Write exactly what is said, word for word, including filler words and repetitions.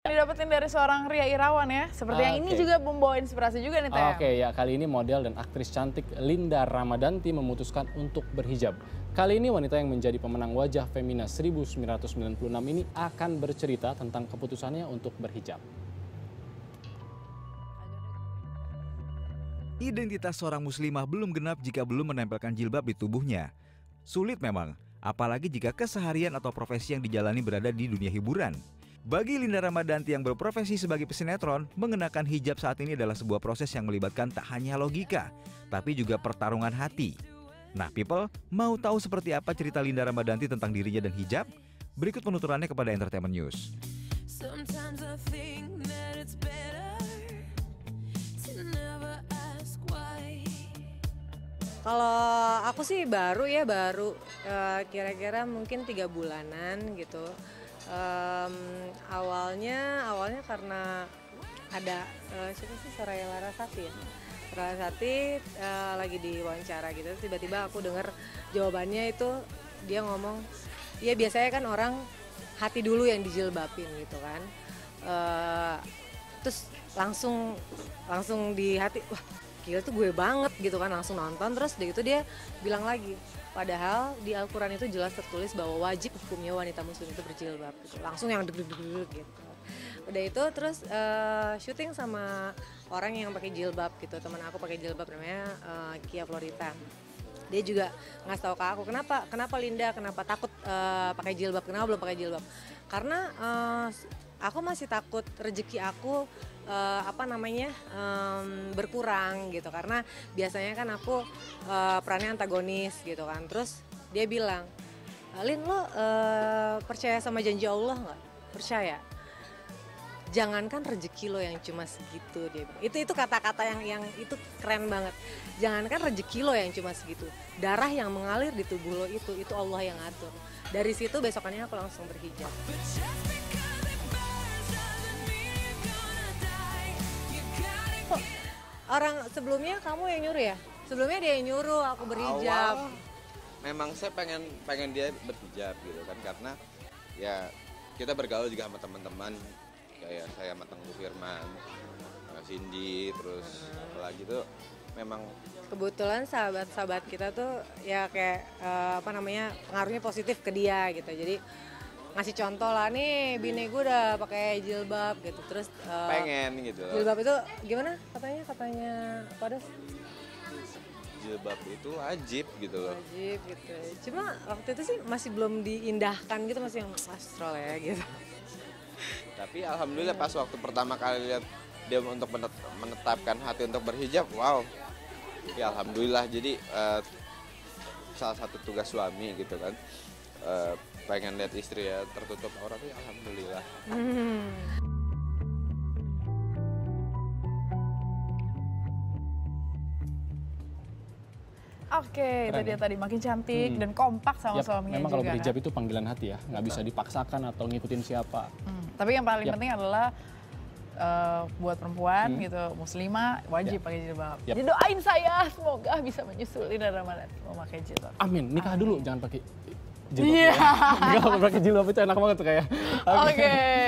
Didapetin dari seorang Ria Irawan ya, seperti okay. yang ini juga membawa inspirasi juga nih Teh. Oke okay, ya, kali ini model dan aktris cantik Linda Ramadhanty memutuskan untuk berhijab. Kali ini wanita yang menjadi pemenang wajah Femina seribu sembilan ratus sembilan puluh enam ini akan bercerita tentang keputusannya untuk berhijab. Identitas seorang muslimah belum genap jika belum menempelkan jilbab di tubuhnya. Sulit memang, apalagi jika keseharian atau profesi yang dijalani berada di dunia hiburan. Bagi Linda Ramadhanty yang berprofesi sebagai pesinetron, mengenakan hijab saat ini adalah sebuah proses yang melibatkan tak hanya logika, tapi juga pertarungan hati. Nah people, mau tahu seperti apa cerita Linda Ramadhanty tentang dirinya dan hijab? Berikut penuturannya kepada Entertainment News. Kalau aku sih baru ya, baru kira-kira mungkin tiga bulanan gitu. Um, awalnya awalnya karena ada uh, siapa sih Soraya Larasati ya? Soraya Larasati uh, lagi diwawancara gitu, tiba-tiba aku dengar jawabannya itu, dia ngomong ya biasanya kan orang hati dulu yang dijilbabin gitu kan, uh, terus langsung langsung di hati, wah gila tuh gue banget gitu kan, langsung nonton. Terus dari itu dia bilang lagi, padahal di Al-Quran itu jelas tertulis bahwa wajib hukumnya wanita muslim itu berjilbab gitu. Langsung yang deg-deg-deg gitu. Udah itu terus uh, syuting sama orang yang pakai jilbab gitu. Teman aku pakai jilbab namanya uh, Kia Florita. Dia juga ngasih tahu ke aku, kenapa kenapa Linda kenapa takut uh, pakai jilbab, kenapa belum pakai jilbab? Karena uh, aku masih takut rezeki aku uh, apa namanya um, berkurang gitu, karena biasanya kan aku uh, perannya antagonis gitu kan. Terus dia bilang, Lin lo uh, percaya sama janji Allah nggak? Percaya. Jangankan rezeki lo yang cuma segitu, dia bilang. Itu itu kata-kata yang yang itu keren banget. Jangankan rezeki lo yang cuma segitu, darah yang mengalir di tubuh lo itu itu Allah yang atur. Dari situ besokannya aku langsung berhijab. Oh, orang sebelumnya kamu yang nyuruh ya? Sebelumnya dia yang nyuruh aku berhijab. Awal, memang saya pengen pengen dia berhijab gitu kan, karena ya kita bergaul juga sama teman-teman. Kayak saya sama Tengku Firman, Cindy, terus apalagi tuh memang kebetulan sahabat-sahabat kita tuh ya kayak uh, apa namanya pengaruhnya positif ke dia gitu. Jadi ngasih contoh lah, nih bini gue udah pakai jilbab gitu, terus uh, pengen gitu. Jilbab itu gimana katanya katanya Kodes? Jilbab itu wajib gitu loh. Wajib gitu. Cuma waktu itu sih masih belum diindahkan gitu, masih yang astral ya gitu. Tapi alhamdulillah pas waktu pertama kali lihat dia untuk menetapkan hati untuk berhijab, wow. Ya alhamdulillah, jadi uh, salah satu tugas suami gitu kan. Uh, pengen lihat istri ya tertutup auratnya, alhamdulillah. Hmm. Oke, okay, itu dia tadi makin cantik hmm. dan kompak sama yep, suaminya memang juga. Memang kalau berhijab kan? Itu panggilan hati ya, nggak bisa dipaksakan atau ngikutin siapa. Hmm. Tapi yang paling yep. penting adalah uh, buat perempuan hmm. gitu, muslimah wajib yep. pakai jilbab. Yep. Jadi doain saya semoga bisa menyusul Linda Ramadhanty mau pakai jilbab. Amin, nikah Amin. dulu jangan pakai jilbab. Iya. Yeah. Kalau pakai jilbab itu enak banget tuh kayak. Oke. Okay. Okay.